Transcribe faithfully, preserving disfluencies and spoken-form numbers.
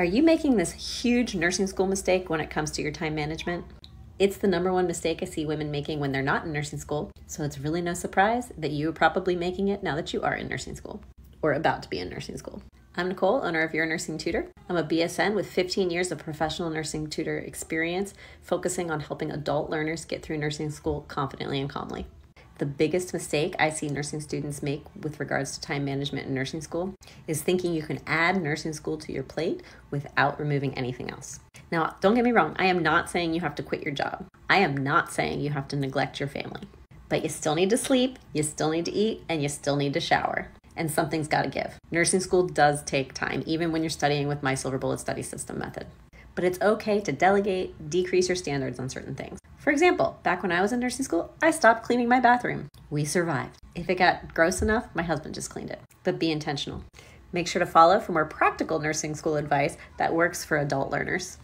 Are you making this huge nursing school mistake when it comes to your time management? It's the number one mistake I see women making when they're not in nursing school, so it's really no surprise that you're probably making it now that you are in nursing school, or about to be in nursing school. I'm Nicole, owner of Your Nursing Tutor. I'm a B S N with fifteen years of professional nursing tutor experience, focusing on helping adult learners get through nursing school confidently and calmly. The biggest mistake I see nursing students make with regards to time management in nursing school is thinking you can add nursing school to your plate without removing anything else. Now, don't get me wrong, I am not saying you have to quit your job. I am not saying you have to neglect your family, but you still need to sleep, you still need to eat, and you still need to shower. And something's gotta give. Nursing school does take time, even when you're studying with my Silver Bullet Study System method. But it's okay to delegate, decrease your standards on certain things. For example, back when I was in nursing school, I stopped cleaning my bathroom. We survived. If it got gross enough, my husband just cleaned it. But be intentional. Make sure to follow for more practical nursing school advice that works for adult learners.